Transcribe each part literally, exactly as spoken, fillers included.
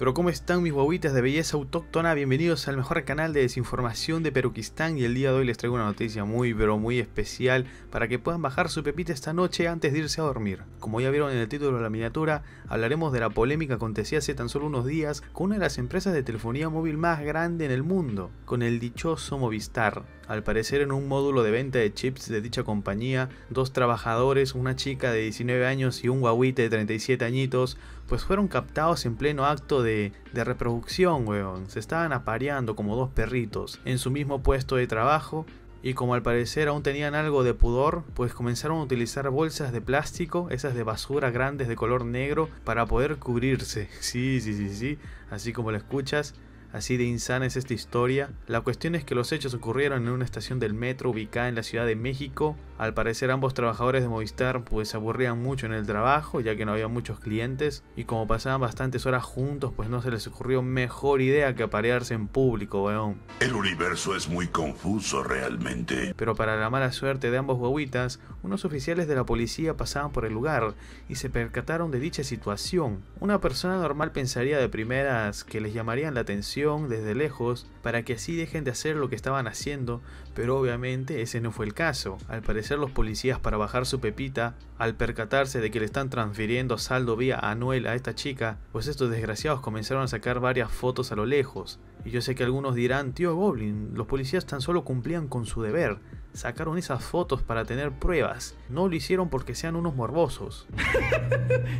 Pero ¿cómo están mis guaguitas de belleza autóctona? Bienvenidos al mejor canal de desinformación de Peruquistán. Y el día de hoy les traigo una noticia muy pero muy especial para que puedan bajar su pepita esta noche antes de irse a dormir. Como ya vieron en el título de la miniatura, hablaremos de la polémica acontecida hace tan solo unos días con una de las empresas de telefonía móvil más grande en el mundo, con el dichoso Movistar. Al parecer, en un módulo de venta de chips de dicha compañía, dos trabajadores, una chica de diecinueve años y un guaguita de treinta y siete añitos, pues fueron captados en pleno acto de De, de reproducción, weón. Se estaban apareando como dos perritos en su mismo puesto de trabajo, y como al parecer aún tenían algo de pudor, pues comenzaron a utilizar bolsas de plástico, esas de basura grandes de color negro, para poder cubrirse. Sí, sí, sí, sí, así como lo escuchas. Así de insana es esta historia. La cuestión es que los hechos ocurrieron en una estación del metro ubicada en la Ciudad de México. Al parecer ambos trabajadores de Movistar pues se aburrían mucho en el trabajo, ya que no había muchos clientes, y como pasaban bastantes horas juntos, pues no se les ocurrió mejor idea que aparearse en público, weón. El universo es muy confuso realmente. Pero para la mala suerte de ambos guaguitas, unos oficiales de la policía pasaban por el lugar y se percataron de dicha situación. Una persona normal pensaría de primeras que les llamarían la atención desde lejos para que así dejen de hacer lo que estaban haciendo, pero obviamente ese no fue el caso. Al parecer los policías, para bajar su pepita, al percatarse de que le están transfiriendo saldo vía anual a esta chica, pues estos desgraciados comenzaron a sacar varias fotos a lo lejos. Y yo sé que algunos dirán: tío Goblin, los policías tan solo cumplían con su deber, sacaron esas fotos para tener pruebas, no lo hicieron porque sean unos morbosos.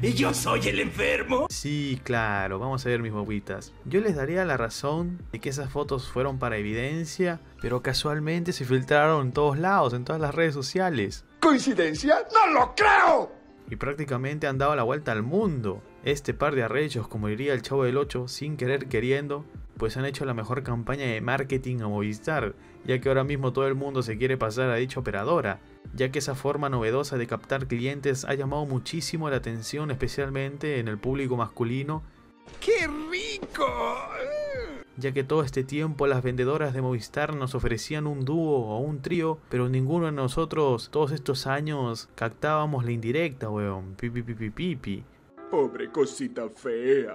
¿Y yo soy el enfermo? Sí, claro, vamos a ver mis bobitas. Yo les daría la razón de que esas fotos fueron para evidencia, pero casualmente se filtraron en todos lados, en todas las redes sociales. ¿Coincidencia? ¡No lo creo! Y prácticamente han dado la vuelta al mundo. Este par de arrechos, como diría el Chavo del Ocho, sin querer queriendo, pues han hecho la mejor campaña de marketing a Movistar, ya que ahora mismo todo el mundo se quiere pasar a dicha operadora, ya que esa forma novedosa de captar clientes ha llamado muchísimo la atención, especialmente en el público masculino. ¡Qué rico! Ya que todo este tiempo las vendedoras de Movistar nos ofrecían un dúo o un trío, pero ninguno de nosotros todos estos años captábamos la indirecta, weón. Pi, pi, pi, pi, pi, pi. Pobre cosita fea.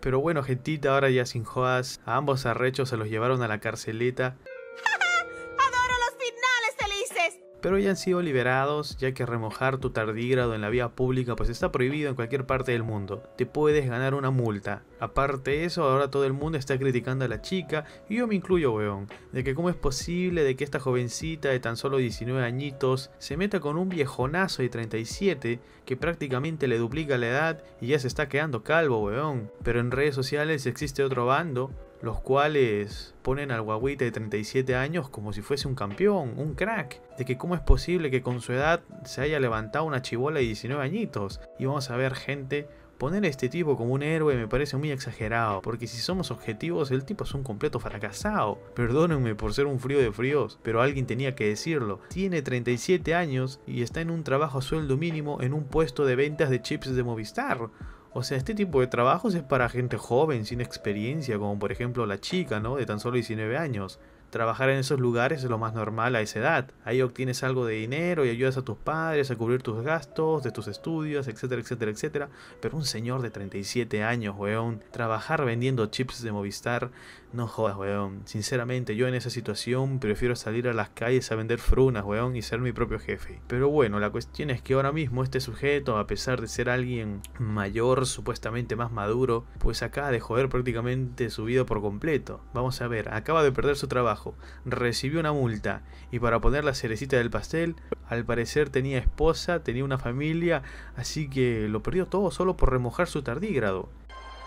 Pero bueno, gentita, ahora ya sin jodas, a ambos arrechos se los llevaron a la carceleta. ¡Adoro los finales felices! Pero ya han sido liberados, ya que remojar tu tardígrado en la vía pública pues está prohibido en cualquier parte del mundo. Te puedes ganar una multa. Aparte de eso, ahora todo el mundo está criticando a la chica, y yo me incluyo, weón, de que cómo es posible de que esta jovencita de tan solo diecinueve añitos se meta con un viejonazo de treinta y siete que prácticamente le duplica la edad y ya se está quedando calvo, weón. Pero en redes sociales existe otro bando, los cuales ponen al guaguita de treinta y siete años como si fuese un campeón, un crack, de que cómo es posible que con su edad se haya levantado una chibola de diecinueve añitos. Y vamos a ver, gente, poner a este tipo como un héroe me parece muy exagerado, porque si somos objetivos, el tipo es un completo fracasado. Perdónenme por ser un frío de fríos, pero alguien tenía que decirlo. Tiene treinta y siete años y está en un trabajo a sueldo mínimo en un puesto de ventas de chips de Movistar. O sea, este tipo de trabajos es para gente joven, sin experiencia, como por ejemplo la chica, ¿no? De tan solo diecinueve años. Trabajar en esos lugares es lo más normal a esa edad. Ahí obtienes algo de dinero y ayudas a tus padres a cubrir tus gastos, de tus estudios, etcétera, etcétera, etcétera. Pero un señor de treinta y siete años, weón, trabajar vendiendo chips de Movistar, no jodas, weón. Sinceramente, yo en esa situación prefiero salir a las calles a vender frunas, weón, y ser mi propio jefe. Pero bueno, la cuestión es que ahora mismo este sujeto, a pesar de ser alguien mayor, supuestamente más maduro, pues acaba de joder prácticamente su vida por completo. Vamos a ver, acaba de perder su trabajo, recibió una multa, y para poner la cerecita del pastel, al parecer tenía esposa, tenía una familia, así que lo perdió todo solo por remojar su tardígrado.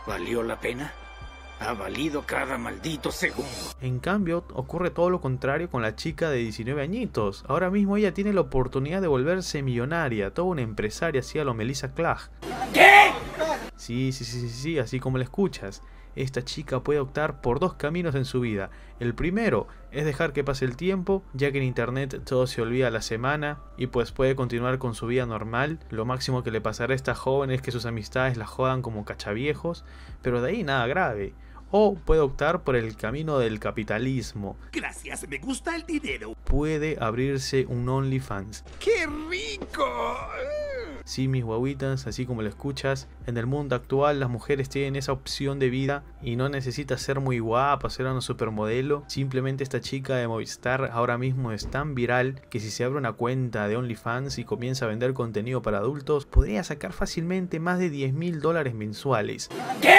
¿Valió la pena? Ha valido cada maldito segundo. En cambio, ocurre todo lo contrario con la chica de diecinueve añitos. Ahora mismo ella tiene la oportunidad de volverse millonaria, toda una empresaria así a lo Melissa Clark. ¿Qué? Sí, sí, sí, sí, sí, así como la escuchas. Esta chica puede optar por dos caminos en su vida. El primero es dejar que pase el tiempo, ya que en internet todo se olvida a la semana, y pues puede continuar con su vida normal. Lo máximo que le pasará a esta joven es que sus amistades la jodan como cachaviejos, pero de ahí nada grave. O puede optar por el camino del capitalismo. Gracias, me gusta el dinero. Puede abrirse un OnlyFans. ¡Qué rico! Sí, mis guaguitas, así como lo escuchas, en el mundo actual las mujeres tienen esa opción de vida y no necesitas ser muy guapa, ser una supermodelo. Simplemente esta chica de Movistar ahora mismo es tan viral que si se abre una cuenta de OnlyFans y comienza a vender contenido para adultos, podría sacar fácilmente más de diez mil dólares mensuales. ¿Qué?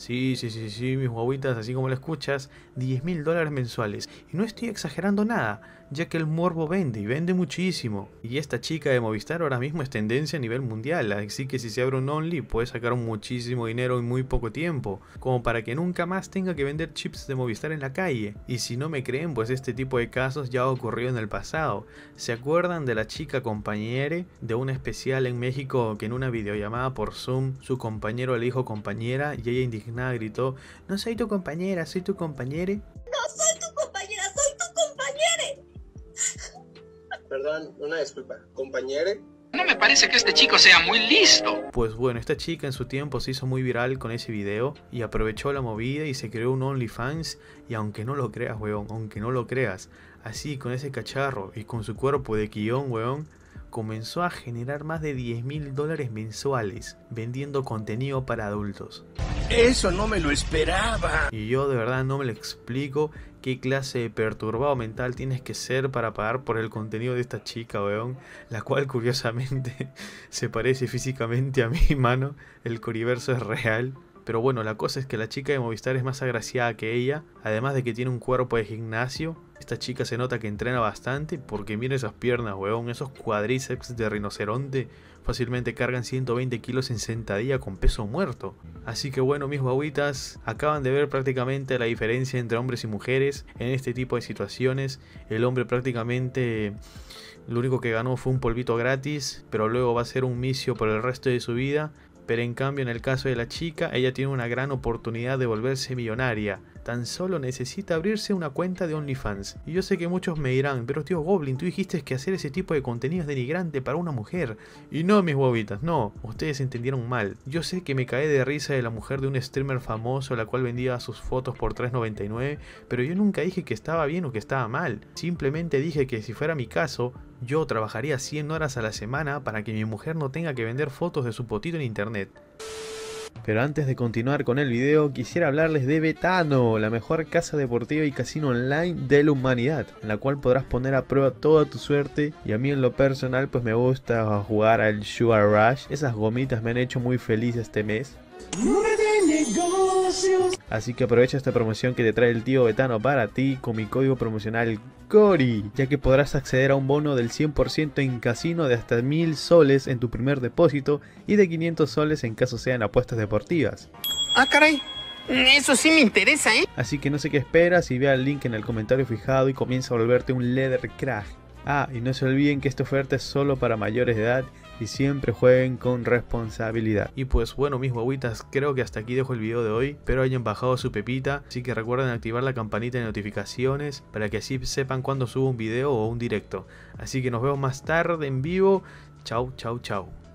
Sí, sí, sí, sí, mis guaguitas, así como lo escuchas, diez mil dólares mensuales. Y no estoy exagerando nada, ya que el morbo vende, y vende muchísimo. Y esta chica de Movistar ahora mismo es tendencia a nivel mundial, así que si se abre un Only, puede sacar muchísimo dinero en muy poco tiempo, como para que nunca más tenga que vender chips de Movistar en la calle. Y si no me creen, pues este tipo de casos ya ha ocurrido en el pasado. ¿Se acuerdan de la chica compañere de un especial en México que en una videollamada por Zoom su compañero le dijo compañera y ella indignada gritó: "No soy tu compañera, soy tu compañere"? No soy tu compañera, soy tu compañere. Perdón, una disculpa, compañere. No me parece que este chico sea muy listo. Pues bueno, esta chica en su tiempo se hizo muy viral con ese video y aprovechó la movida y se creó un OnlyFans. Y aunque no lo creas, weón, aunque no lo creas, así con ese cacharro y con su cuerpo de guión, weón, comenzó a generar más de diez mil dólares mensuales vendiendo contenido para adultos. Eso no me lo esperaba. Y yo de verdad no me lo explico. ¿Qué clase de perturbado mental tienes que ser para pagar por el contenido de esta chica, weón? La cual curiosamente se parece físicamente a mí, mano. El coriverso es real. Pero bueno, la cosa es que la chica de Movistar es más agraciada que ella. Además de que tiene un cuerpo de gimnasio. Esta chica se nota que entrena bastante porque mira esas piernas, weón. Esos cuadríceps de rinoceronte fácilmente cargan ciento veinte kilos en sentadilla con peso muerto. Así que bueno, mis guaguitas, acaban de ver prácticamente la diferencia entre hombres y mujeres en este tipo de situaciones. El hombre prácticamente lo único que ganó fue un polvito gratis, pero luego va a ser un misio por el resto de su vida. Pero en cambio, en el caso de la chica, ella tiene una gran oportunidad de volverse millonaria. Tan solo necesita abrirse una cuenta de OnlyFans. Y yo sé que muchos me dirán: pero tío Goblin, tú dijiste que hacer ese tipo de contenido es denigrante para una mujer. Y no, mis huevitas, no. Ustedes entendieron mal. Yo sé que me caí de risa de la mujer de un streamer famoso, la cual vendía sus fotos por tres noventa y nueve. Pero yo nunca dije que estaba bien o que estaba mal. Simplemente dije que si fuera mi caso, yo trabajaría cien horas a la semana para que mi mujer no tenga que vender fotos de su potito en internet. Pero antes de continuar con el video, quisiera hablarles de Betano, la mejor casa deportiva y casino online de la humanidad, en la cual podrás poner a prueba toda tu suerte. Y a mí en lo personal, pues me gusta jugar al Sugar Rush. Esas gomitas me han hecho muy feliz este mes. Así que aprovecha esta promoción que te trae el tío Betano para ti con mi código promocional CORI, ya que podrás acceder a un bono del cien por ciento en casino de hasta mil soles en tu primer depósito y de quinientos soles en caso sean apuestas deportivas. Ah, caray. Eso sí me interesa, ¿eh? Así que no sé qué esperas y ve al link en el comentario fijado y comienza a volverte un leather crack. Ah, y no se olviden que esta oferta es solo para mayores de edad y siempre jueguen con responsabilidad. Y pues bueno, mis guaguitas, creo que hasta aquí dejo el video de hoy. Espero hayan bajado su pepita, así que recuerden activar la campanita de notificaciones para que así sepan cuando subo un video o un directo. Así que nos vemos más tarde en vivo. Chau, chau, chau.